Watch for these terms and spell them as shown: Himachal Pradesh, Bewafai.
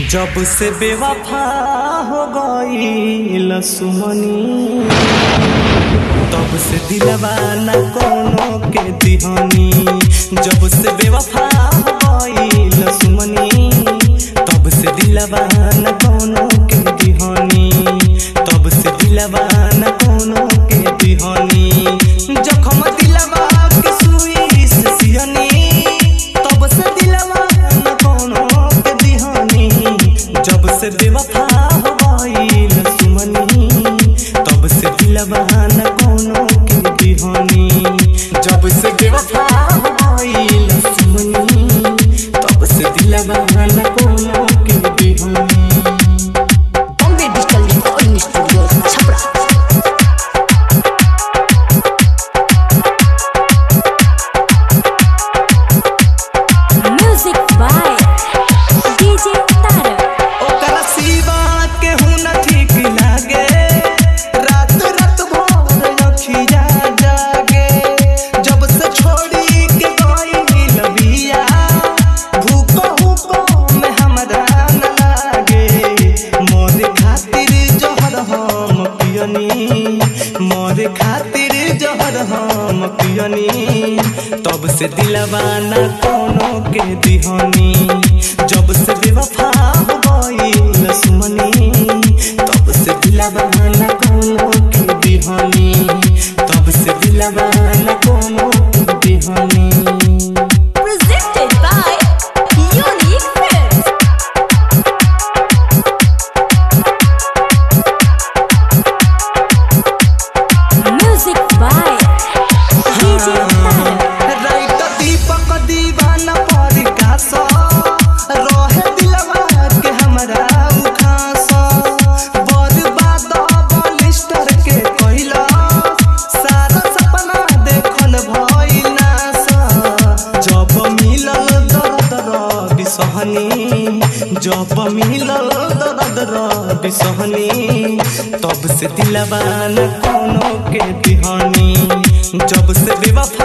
जब से बेवफा हो गईल सुमनी तब से दिलवा ना कोनो के दिहनी। जब से बेवफा हो गईल सुमनी तब से दिलवा ना कोनो के दिहनी। तब से दिलवा ना कोनो के दिहनी। जखम दिलवा के सुई से सिहनी तब से दिलवा ना कोनो के दिहनी। जब से बेवफा हो गईल सुमनी तब से दिलवा ना कोनो के दिहनी। जब से बेवफा हो गईल सुमनी तब से दिलवा ना कोनो के दिहनी। मोरे खातिर जहर हम पियनी तब से दिलवा ना कोनो के दिहनी। जब से बेवफा हो गईल सुमनी तब से दिलवा ना कोनो के दिहनी। तब से दिलवा ना कोनो के दिहनी। जब मिलल दर्द रब सहनी तब से दिलवा ना कोनो के दिहनी। जब से बेवफा